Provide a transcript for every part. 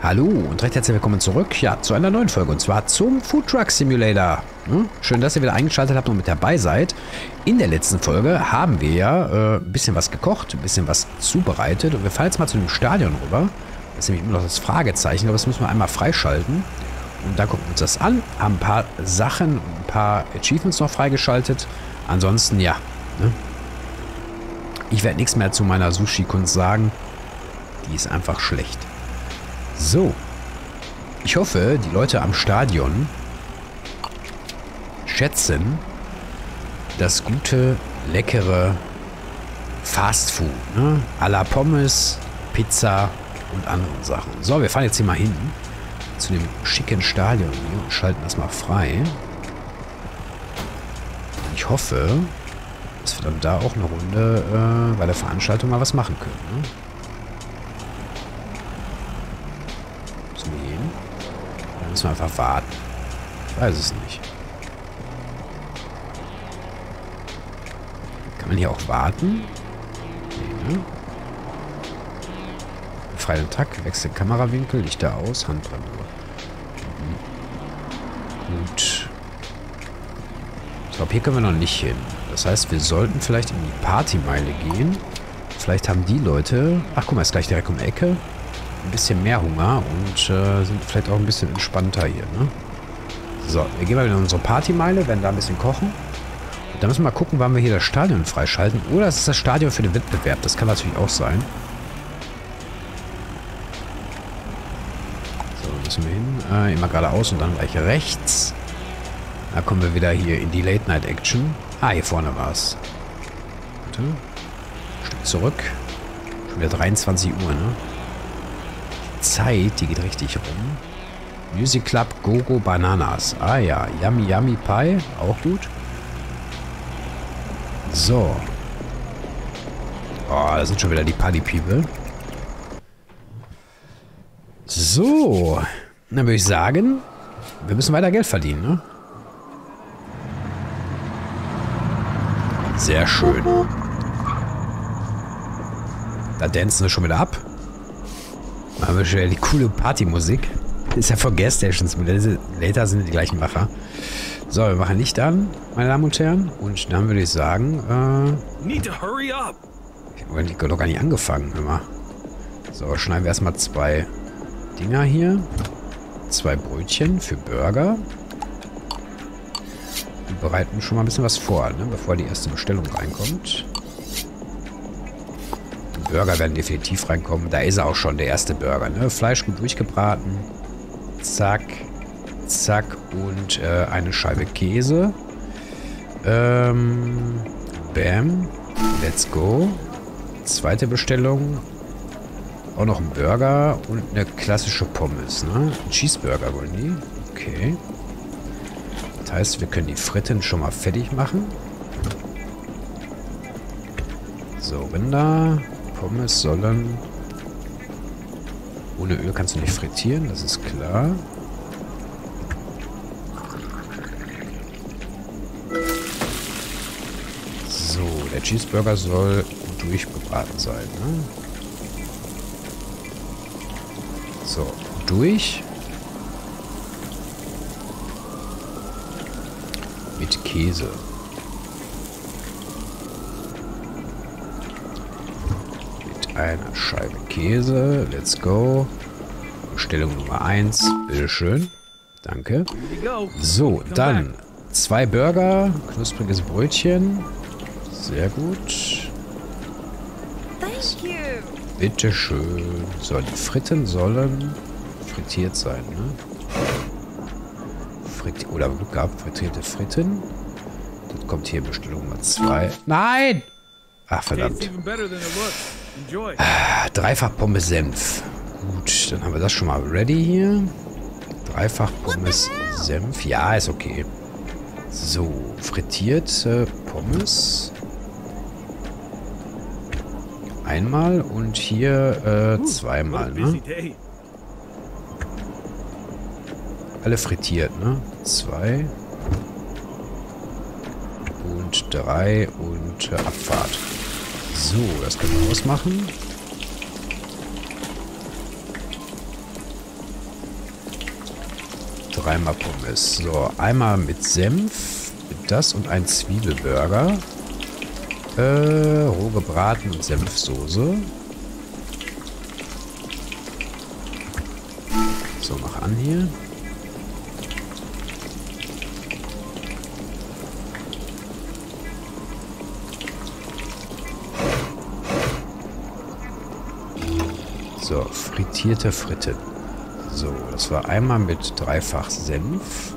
Hallo und recht herzlich willkommen zurück, ja, zu einer neuen Folge und zwar zum Food Truck Simulator. Hm? Schön, dass ihr wieder eingeschaltet habt und mit dabei seid. In der letzten Folge haben wir ja ein bisschen was gekocht, ein bisschen was zubereitet und wir fahren jetzt mal zu dem Stadion rüber. Das ist nämlich immer noch das Fragezeichen, aber das müssen wir einmal freischalten. Und da gucken wir uns das an, haben ein paar Sachen, ein paar Achievements noch freigeschaltet. Ansonsten, ja, ne? Ich werde nichts mehr zu meiner Sushi-Kunst sagen. Die ist einfach schlecht. So, ich hoffe, die Leute am Stadion schätzen das gute, leckere Fastfood, ne? À la Pommes, Pizza und andere Sachen. So, wir fahren jetzt hier mal hin zu dem schicken Stadion hier und schalten das mal frei. Ich hoffe, dass wir dann da auch eine Runde bei der Veranstaltung mal was machen können, ne? Müssen wir einfach warten. Ich weiß es nicht. Kann man hier auch warten? Nee, ne? Freien Takt, wechsel Kamerawinkel, Lichter aus, Handbremse. Mhm. Gut. Ich glaube, hier können wir noch nicht hin. Das heißt, wir sollten vielleicht in die Partymeile gehen. Vielleicht haben die Leute... Ach, guck mal, ist gleich direkt um die Ecke. Ein bisschen mehr Hunger und sind vielleicht auch ein bisschen entspannter hier, ne? So, wir gehen mal wieder in unsere Partymeile, werden da ein bisschen kochen. Und dann müssen wir mal gucken, wann wir hier das Stadion freischalten. Oder es ist das Stadion für den Wettbewerb, das kann natürlich auch sein. So, müssen wir hin. Immer geradeaus und dann gleich rechts. Da kommen wir wieder hier in die Late-Night-Action. Ah, hier vorne war es. Warte. Ein Stück zurück. Schon wieder 23 Uhr, ne? Zeit, die geht richtig rum. Music Club Gogo Bananas. Ah ja, Yummy Yummy Pie, auch gut. So. Oh, da sind schon wieder die Party People. So. Dann würde ich sagen, wir müssen weiter Geld verdienen, ne? Sehr schön. Da tanzen wir schon wieder ab. Haben wir schon die coole Partymusik. Ist ja von Gas Stations. Later sind die gleichen Macher. So, wir machen Licht an, meine Damen und Herren. Und dann würde ich sagen, Need to hurry up. Ich habe doch gar nicht angefangen, immer. So, schneiden wir erstmal zwei Dinger hier. Zwei Brötchen für Burger. Wir bereiten schon mal ein bisschen was vor, ne? Bevor die erste Bestellung reinkommt. Burger werden definitiv reinkommen. Da ist er auch schon, der erste Burger, ne? Fleisch gut durchgebraten. Zack. Zack. Und eine Scheibe Käse. Bam. Let's go. Zweite Bestellung. Auch noch ein Burger und eine klassische Pommes, ne? Ein Cheeseburger wollen die. Okay. Das heißt, wir können die Fritten schon mal fertig machen. So, Rinder... Pommes sollen... Ohne Öl kannst du nicht frittieren, das ist klar. So, der Cheeseburger soll gut durchgebraten sein, ne? So, durch. Mit Käse. Eine Scheibe Käse. Let's go. Bestellung Nummer 1. Bitteschön. Danke. So, dann zwei Burger. Knuspriges Brötchen. Sehr gut. Bitteschön. So, die Fritten sollen frittiert sein, ne? Oder Glück gehabt, frittierte Fritten. Das kommt hier Bestellung Nummer 2. Nein! Ach, verdammt. Dreifach Pommes Senf. Gut, dann haben wir das schon mal ready hier. Dreifach Pommes Senf. Ja, ist okay. So, frittierte Pommes. Einmal und hier zweimal, ne? Alle frittiert, ne? 2. Und 3 und Abfahrt. So, das können wir ausmachen. dreimal Pommes. So, einmal mit Senf, das und ein Zwiebelburger. Roh gebraten und Senfsoße. So, mach an hier. So, frittierte Fritte. So, das war einmal mit dreifach Senf.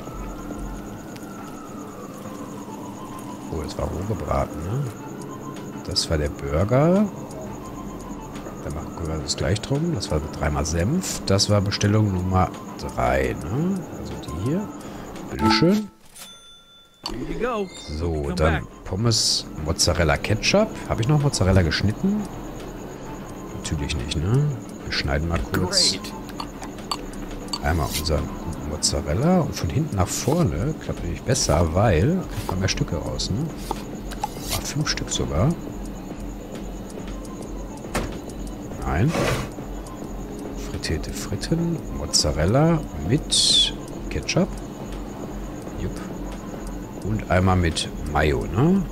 Oh, das war roh gebraten, ne? Das war der Burger. Da machen wir das gleich drum. Das war mit dreimal Senf. Das war Bestellung Nummer 3, ne? Also die hier. Bitteschön. So, dann Pommes, Mozzarella, Ketchup. Habe ich noch Mozzarella geschnitten? Natürlich nicht, ne? Wir schneiden mal kurz. Einmal unseren guten Mozzarella. Und von hinten nach vorne klappt natürlich besser, weil da kriegt man mehr Stücke raus, ne? 5 Stück sogar. Nein. Frittierte Fritten. Mozzarella mit Ketchup. Jupp. Und einmal mit Mayo, ne?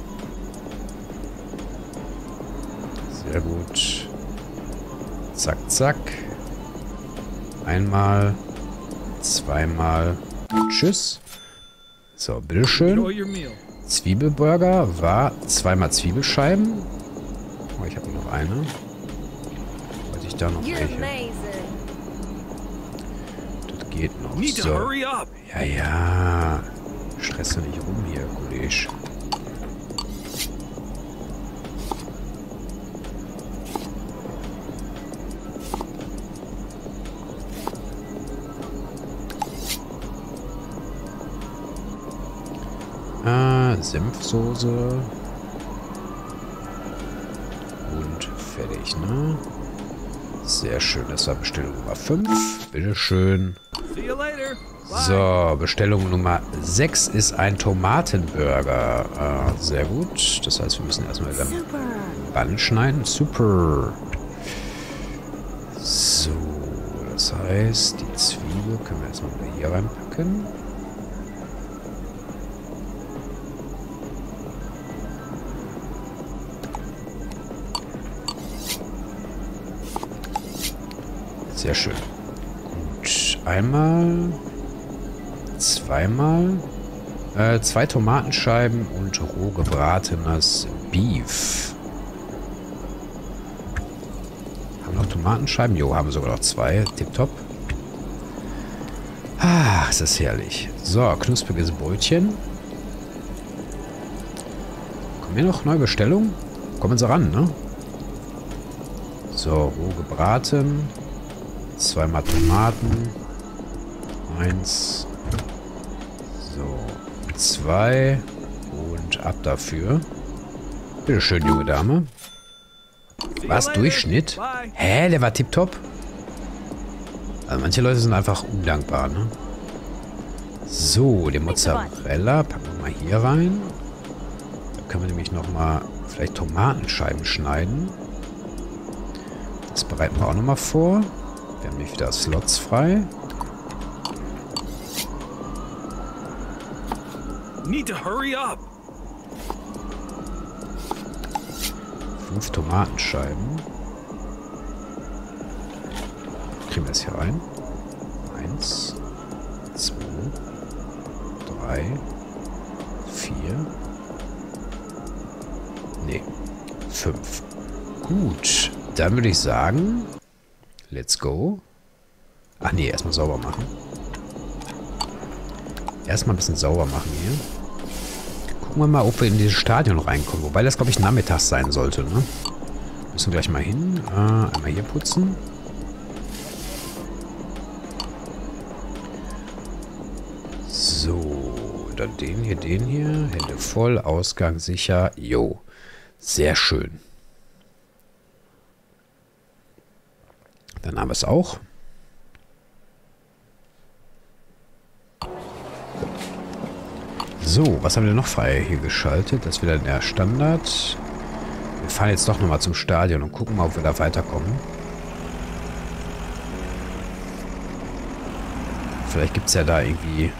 Sehr gut. Zack, zack. Einmal, zweimal. Tschüss. So, bitteschön. Zwiebelburger war zweimal Zwiebelscheiben. Oh, ich habe noch eine. Wollte ich da noch welche? Das geht noch. So. Ja, ja. Stress doch nicht rum hier, Kollege. Senfsoße und fertig, ne? Sehr schön, das war Bestellung Nummer 5. Bitteschön. So, Bestellung Nummer 6 ist ein Tomatenburger. Sehr gut. Das heißt, wir müssen erstmal wieder Band schneiden. Super. So, das heißt, die Zwiebel können wir erstmal wieder hier reinpacken. Sehr schön. Gut, einmal, zweimal, 2 Tomatenscheiben und roh gebratenes Beef. Haben wir noch Tomatenscheiben? Jo, haben wir sogar noch 2. Tipptopp. Ach, ist das herrlich. So, knuspriges Brötchen. Kommen hier noch neue Bestellungen? Kommen Sie ran, ne? So, roh gebraten. 2 mal Tomaten. 1. So. 2. Und ab dafür. Bitteschön, junge Dame. Was? Durchschnitt? Hä? Der war tipptopp? Also manche Leute sind einfach undankbar, ne? So, den Mozzarella packen wir mal hier rein. Da können wir nämlich nochmal vielleicht Tomatenscheiben schneiden. Das bereiten wir auch nochmal vor. Wir haben nämlich wieder Slots frei. Need to hurry up. 5 Tomatenscheiben. Kriegen wir es hier rein. 1, 2, 3, 4. Nee, 5. Gut, dann würde ich sagen... Let's go. Ach nee, erstmal sauber machen. Erstmal ein bisschen sauber machen hier. Gucken wir mal, ob wir in dieses Stadion reinkommen. Wobei das, glaube ich, nachmittags sein sollte, ne? Müssen wir gleich mal hin. Einmal hier putzen. So, dann den hier, den hier. Hände voll, Ausgang sicher. Jo, sehr schön. Dann haben wir es auch. So, was haben wir noch frei hier geschaltet? Das ist wieder der Standard. Wir fahren jetzt doch nochmal zum Stadion und gucken mal, ob wir da weiterkommen. Vielleicht gibt es ja da irgendwie...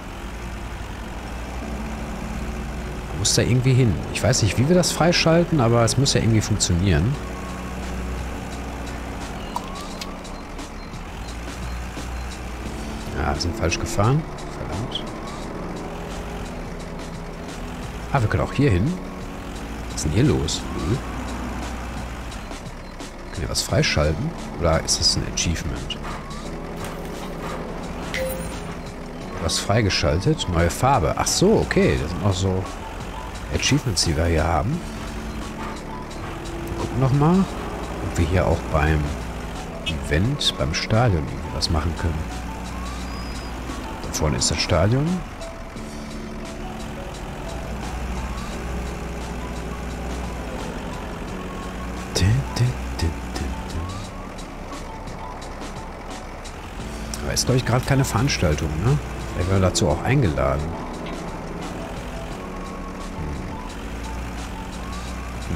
Muss da irgendwie hin. Ich weiß nicht, wie wir das freischalten, aber es muss ja irgendwie funktionieren. Ja, wir sind falsch gefahren. Verdammt. Ah, wir können auch hier hin. Was ist denn hier los? Hm. Können wir was freischalten? Oder ist das ein Achievement? Was freigeschaltet? Neue Farbe. Ach so, okay. Das sind auch so Achievements, die wir hier haben. Wir gucken nochmal, ob wir hier auch beim Event, beim Stadion irgendwie was machen können. Da vorne ist das Stadion. Aber ist, glaube ich, gerade keine Veranstaltung, ne? Vielleicht werden wir dazu auch eingeladen.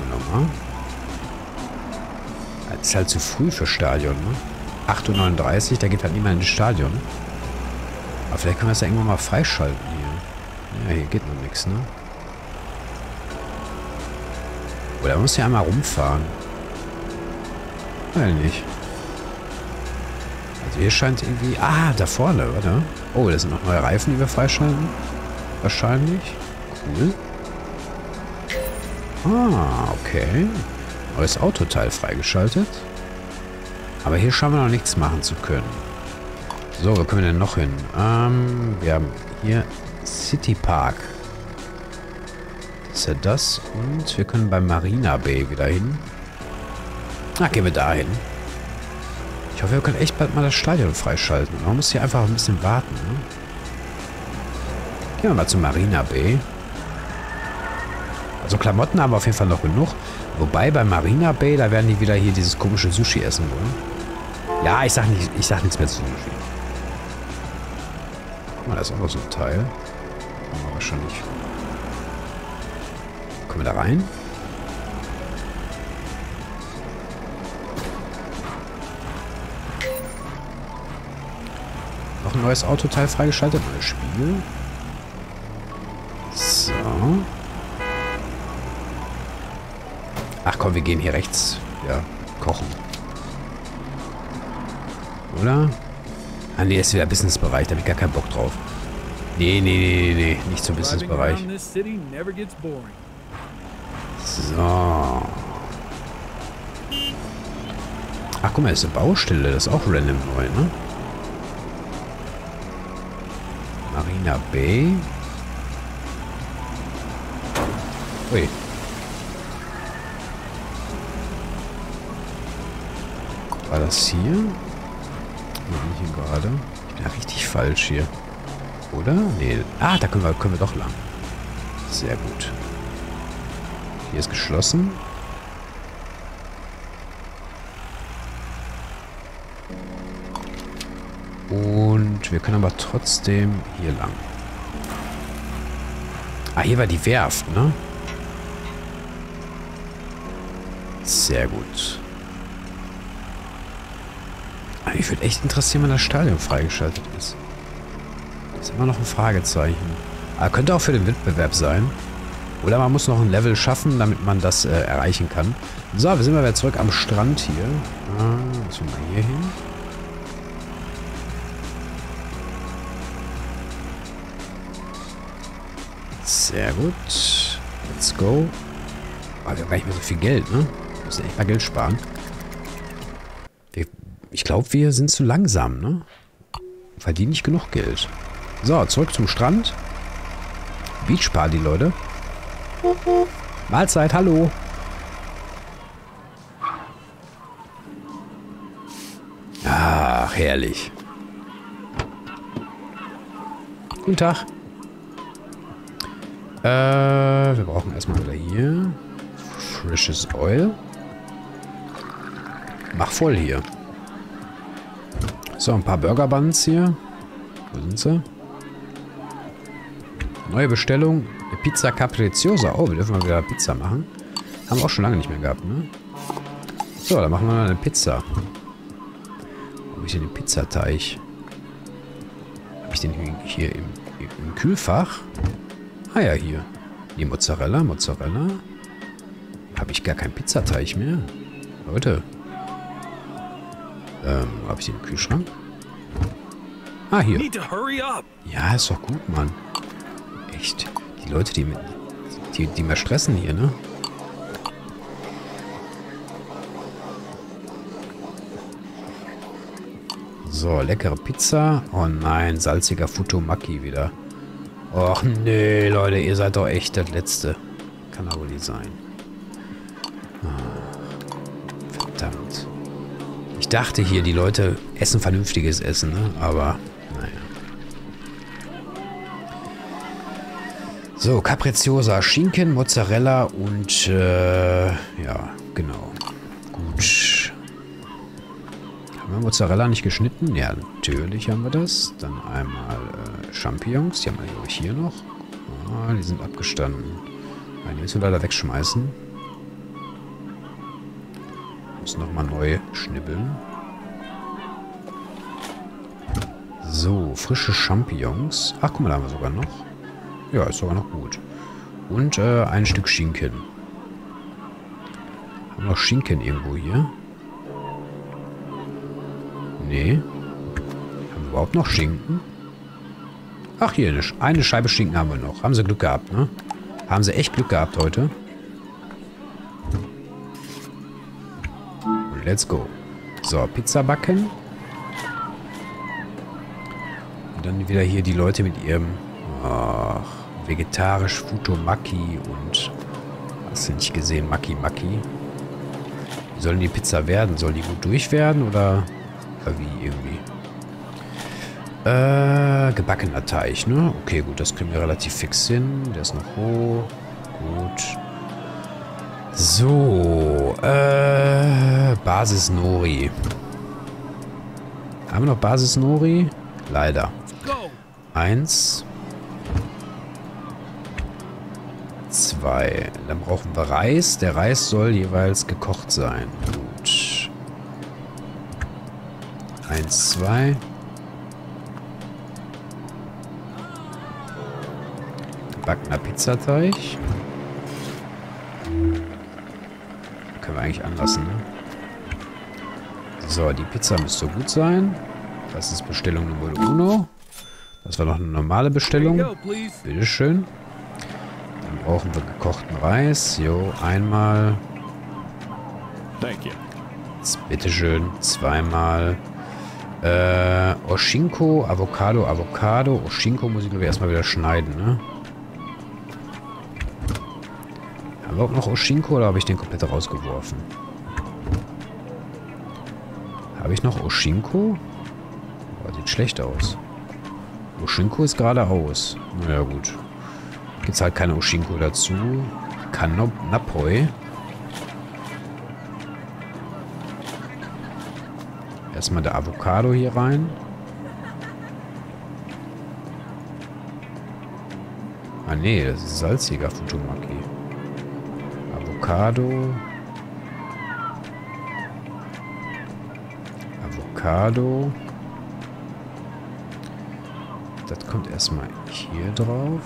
Nochmal. Das ist halt zu früh für Stadion, ne? 8:39 Uhr, da geht halt niemand ins Stadion. Aber vielleicht können wir das ja irgendwann mal freischalten hier. Ja, hier geht noch nichts, ne? Oder man muss ja einmal rumfahren. Nein, nicht. Also hier scheint irgendwie... Ah, da vorne, oder? Oh, da sind noch neue Reifen, die wir freischalten. Wahrscheinlich. Cool. Ah, okay. Neues Autoteil freigeschaltet. Aber hier scheinen wir noch nichts machen zu können. So, wo können wir denn noch hin? Wir haben hier City Park. Das ist ja das. Und wir können bei Marina Bay wieder hin. Na, gehen wir da hin. Ich hoffe, wir können echt bald mal das Stadion freischalten. Man muss hier einfach ein bisschen warten. Ne? Gehen wir mal zu Marina Bay. Also Klamotten haben wir auf jeden Fall noch genug. Wobei bei Marina Bay, da werden die wieder hier dieses komische Sushi essen wollen. Ja, ich sag nichts mehr zu Sushi. Guck mal, da ist auch noch so ein Teil. Haben wir wahrscheinlich. Kommen wir da rein? Noch ein neues Autoteil freigeschaltet. Neues Spiel. So. Ach komm, wir gehen hier rechts. Ja, kochen. Oder? Ah nee, das ist wieder Businessbereich. Da habe ich gar keinen Bock drauf. Nee. Nicht zum Businessbereich. So. Ach guck mal, das ist eine Baustelle. Das ist auch random neu, ne? Marina Bay. Ui. War das hier? Wo bin ich hier gerade? Ich bin ja richtig falsch hier. Oder? Nee. Ah, da können wir doch lang. Sehr gut. Hier ist geschlossen. Und wir können aber trotzdem hier lang. Ah, hier war die Werft, ne? Sehr gut. Aber mich würde echt interessieren, wenn das Stadion freigeschaltet ist. Das ist immer noch ein Fragezeichen. Aber könnte auch für den Wettbewerb sein. Oder man muss noch ein Level schaffen, damit man das erreichen kann. So, wir sind mal wieder zurück am Strand hier. Ah, was machen wir hier hin? Sehr gut. Let's go. Aber wir haben gar nicht mehr so viel Geld, ne? Wir müssen echt mal Geld sparen. Ich glaube, wir sind zu langsam, ne? Verdienen nicht genug Geld. So, zurück zum Strand. Beachparty, Leute. Mahlzeit, hallo. Ach, herrlich. Guten Tag. Wir brauchen erstmal wieder hier. Frisches Oil. Mach voll hier. So, ein paar Burger Buns hier. Wo sind sie? Neue Bestellung. Eine Pizza Capricciosa. Oh, wir dürfen mal wieder Pizza machen. Haben wir auch schon lange nicht mehr gehabt, ne? So, dann machen wir mal eine Pizza. Wo habe ich denn den Pizzateig? habe ich denn hier im Kühlfach? Ah ja, hier. Die Mozzarella, Mozzarella. Habe ich gar keinen Pizzateig mehr? Leute. Habe ich den im Kühlschrank? Ah, hier. Ja, ist doch gut, Mann. Echt. Die Leute, die mehr stressen hier, ne? So, leckere Pizza. Oh nein, salziger Futomaki wieder. Och nee, Leute, ihr seid doch echt das Letzte. Kann aber nicht sein. Ach, verdammt. Ich dachte hier, die Leute essen vernünftiges Essen, ne? Aber, naja. So, Capricciosa, Schinken, Mozzarella und, ja, genau. Gut. Haben wir Mozzarella nicht geschnitten? Ja, natürlich haben wir das. Dann einmal Champignons, die haben wir, glaube ich, hier noch. Ah, die sind abgestanden. Die müssen wir leider wegschmeißen. Muss nochmal neu schnibbeln. So, frische Champignons. Ach, guck mal, da haben wir sogar noch. Ja, ist sogar noch gut. Und ein Stück Schinken. Haben wir noch Schinken irgendwo hier? Nee. Haben wir überhaupt noch Schinken? Ach, hier eine Scheibe Schinken haben wir noch. Haben sie Glück gehabt, ne? Haben sie echt Glück gehabt heute. Let's go. So, Pizza backen. Und dann wieder hier die Leute mit ihrem vegetarisch Futomaki und hast du nicht gesehen, Maki-Maki. Wie sollen die Pizza werden? Sollen die gut durch werden oder wie irgendwie? Gebackener Teig, ne? Okay, gut, das kriegen wir relativ fix hin. Der ist noch hoch. Gut. So, Basis Nori. Haben wir noch Basis Nori? Leider. 1. 2. Dann brauchen wir Reis. Der Reis soll jeweils gekocht sein. Gut. 1, 2. Gebackener Pizzateig. Können wir eigentlich anlassen, ne? So, die Pizza müsste gut sein. Das ist Bestellung Nummer 1. Das war noch eine normale Bestellung. Bitteschön. Dann brauchen wir gekochten Reis. Jo, einmal. Bitteschön, zweimal. Oshinko, Avocado, Avocado. Oshinko muss ich, glaube ich, erstmal wieder schneiden, ne? Haben wir auch noch Oshinko oder habe ich den komplett rausgeworfen? Habe ich noch Oshinko? Oh, sieht schlecht aus. Oshinko ist geradeaus. Naja, gut. Gibt es halt keine Oshinko dazu. Kanopnapoi. Erstmal der Avocado hier rein. Ah, nee, das ist salziger Futomaki. Avocado. Avocado. Das kommt erstmal hier drauf.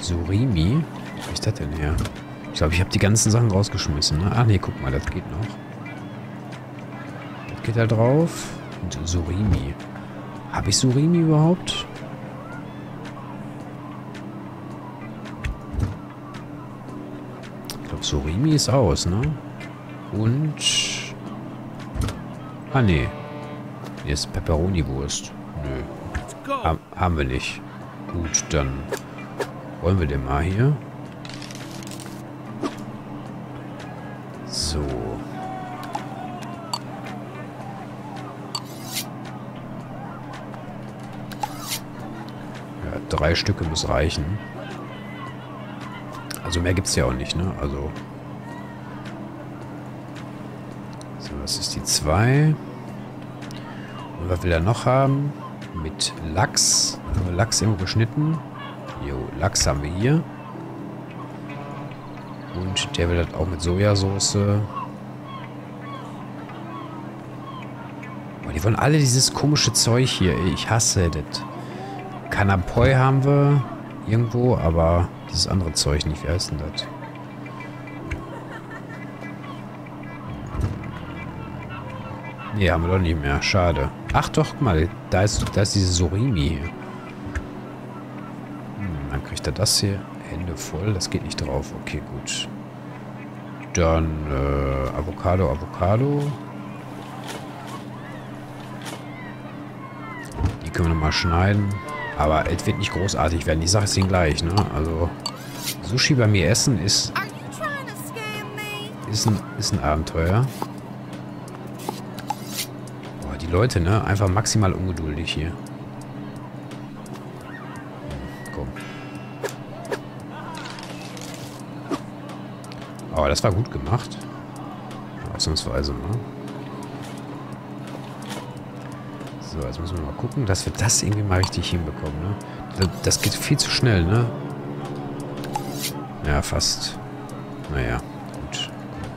Surimi. Wo ist das denn her? Ich glaube, ich habe die ganzen Sachen rausgeschmissen. Ne? Ah, nee, guck mal, das geht noch. Das geht da drauf. Und Surimi. Habe ich Surimi überhaupt? Surimi ist aus, ne? Und... Ah, ne. Hier ist Pepperoni-Wurst. Nö. Haben wir nicht. Gut, dann wollen wir den mal hier. So. Ja, 3 Stücke muss reichen. Also mehr gibt es ja auch nicht, ne? Also. So, das ist die 2. Und was will er noch haben? Mit Lachs. Haben wir Lachs irgendwo geschnitten? Jo, Lachs haben wir hier. Und der will das auch mit Sojasauce. Boah, die wollen alle dieses komische Zeug hier. Ich hasse das. Kanapoi haben wir irgendwo, aber dieses andere Zeug nicht. Wie heißt denn das? Nee, haben wir doch nicht mehr. Schade. Ach doch, guck mal. Da ist diese Surimi hier. Dann kriegt er das hier. Hände voll. Das geht nicht drauf. Okay, gut. Dann Avocado, Avocado. Die können wir nochmal schneiden. Aber es wird nicht großartig werden. Ich sage es Ihnen gleich, ne? Also, Sushi bei mir essen ist ein Abenteuer. Boah, die Leute, ne? Einfach maximal ungeduldig hier. Komm. Aber das war gut gemacht. Ausnahmsweise, ne? So, jetzt müssen wir mal gucken, dass wir das irgendwie mal richtig hinbekommen, ne? Das geht viel zu schnell, ne? Ja, fast. Naja, gut.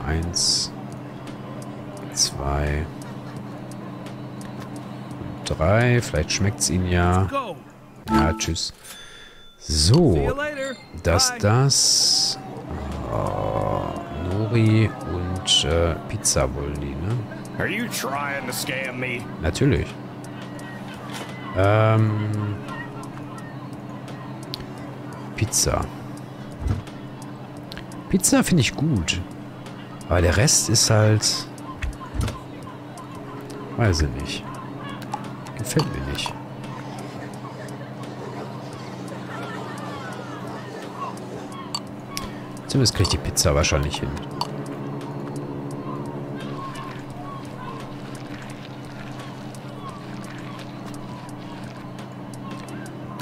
1, 2 und 3. Vielleicht schmeckt's ihnen ja. Ja, tschüss. So, das... Nori und Pizza wollen die, ne? Natürlich. Pizza. Pizza finde ich gut. Aber der Rest ist halt... Weiß ich nicht. Gefällt mir nicht. Zumindest kriege ich die Pizza wahrscheinlich hin.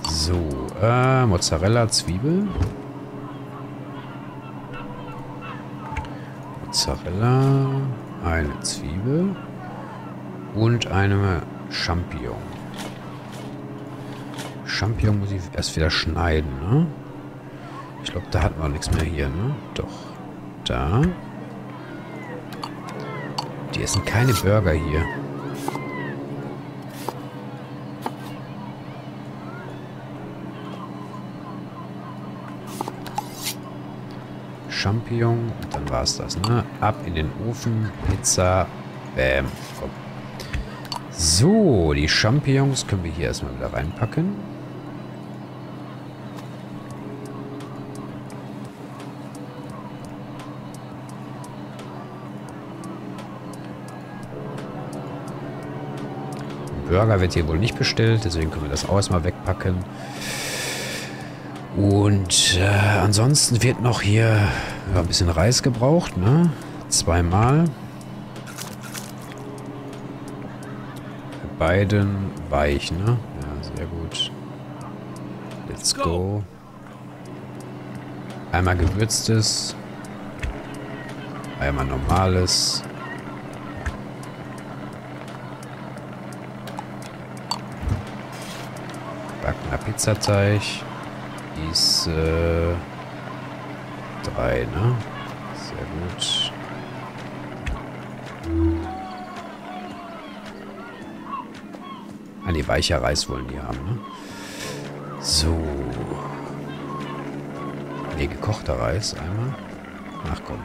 So, Mozzarella, Zwiebel. Mozzarella, eine Zwiebel und eine Champignon. Champignon muss ich erst wieder schneiden, ne? Ich glaube, da hatten wir nichts mehr hier, ne? Doch. Da. Die essen keine Burger hier. Champignon. Und dann war es das, ne? Ab in den Ofen. Pizza. Bäm. Komm. So, die Champignons können wir hier erstmal wieder reinpacken. Burger wird hier wohl nicht bestellt, deswegen können wir das auch erstmal wegpacken. Und ansonsten wird noch hier ein bisschen Reis gebraucht, ne? 2 Mal. Bei beiden weich, ne? Ja, sehr gut. Let's go. Einmal gewürztes. Einmal normales. Backener Pizzateig. Die ist 3, ne? Sehr gut. Ah, die weicher Reis wollen die haben, ne? So. Ne, gekochter Reis einmal. Ach komm.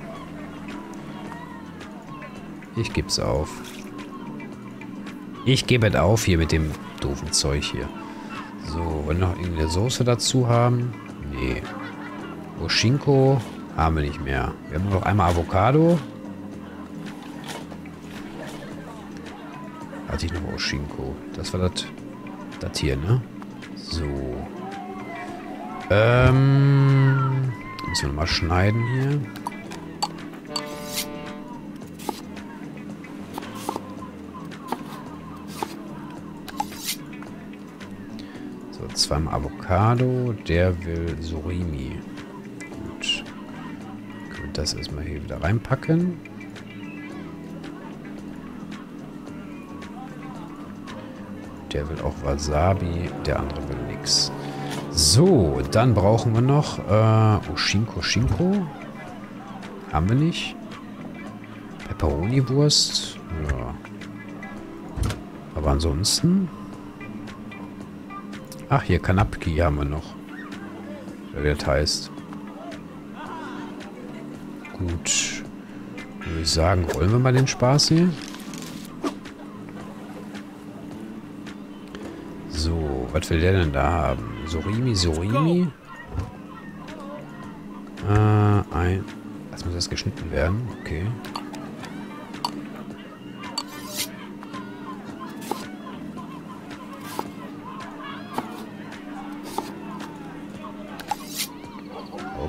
Ich geb's auf. Ich gebe es auf hier mit dem doofen Zeug hier. So, wollen wir noch irgendeine Soße dazu haben? Nee. Oschinko haben wir nicht mehr. Wir haben noch einmal Avocado. Hatte ich noch Oschinko. Das war das hier, ne? So. Müssen wir nochmal schneiden hier. Zweimal Avocado, der will Surimi. Gut. Können wir das erstmal hier wieder reinpacken. Der will auch Wasabi, der andere will nix. So, dann brauchen wir noch Oshinko. Haben wir nicht. Pepperoni-Wurst. Ja. Aber ansonsten... Ach, hier Kanapki haben wir noch. Wie das heißt. Gut. Würde ich sagen, rollen wir mal den Spaß hier. So, was will der denn da haben? Surimi, Surimi. Ein... Erst muss das geschnitten werden. Okay.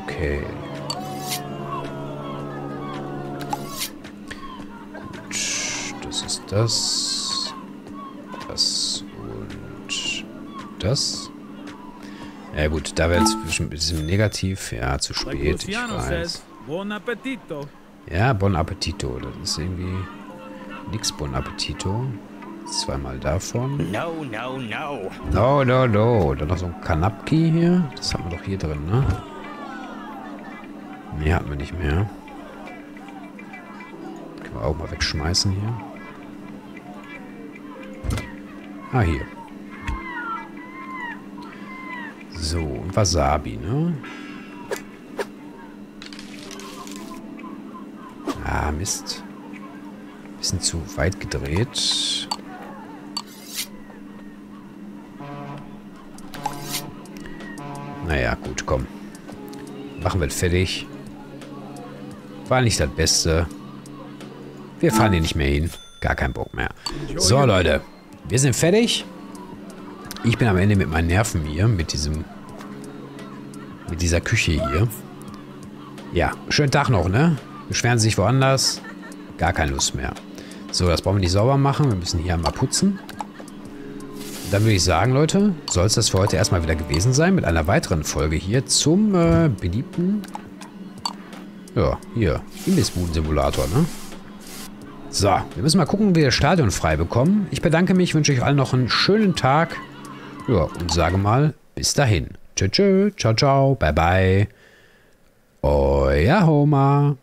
Okay. Gut. Das ist das. Das und das. Ja gut, da wäre jetzt ein bisschen negativ. Ja, zu spät. Ich weiß. Bon appetito. Ja, Bon appetito. Das ist irgendwie nix Bon appetito. Zweimal davon. No, no, no. No, no, no. Dann noch so ein Kanapki hier. Das haben wir doch hier drin, ne? Mehr hatten wir nicht mehr. Können wir auch mal wegschmeißen hier. Ah, hier. So, und Wasabi, ne? Ah, Mist. Bisschen zu weit gedreht. Naja, gut, komm. Machen wir fertig. War nicht das Beste. Wir fahren hier nicht mehr hin. Gar kein Bock mehr. So, Leute. Wir sind fertig. Ich bin am Ende mit meinen Nerven hier. Mit dieser Küche hier. Ja, schönen Tag noch, ne? Beschweren Sie sich woanders. Gar keine Lust mehr. So, das brauchen wir nicht sauber machen. Wir müssen hier mal putzen. Dann würde ich sagen, Leute, soll es das für heute erstmal wieder gewesen sein. Mit einer weiteren Folge hier zum beliebten... Ja, hier. Imbissbuden-Simulator, ne? So, wir müssen mal gucken, wie wir das Stadion frei bekommen. Ich bedanke mich, wünsche euch allen noch einen schönen Tag. Ja, und sage mal, bis dahin. Tschö, tschö, ciao, ciao, bye, bye. Euer h0mer.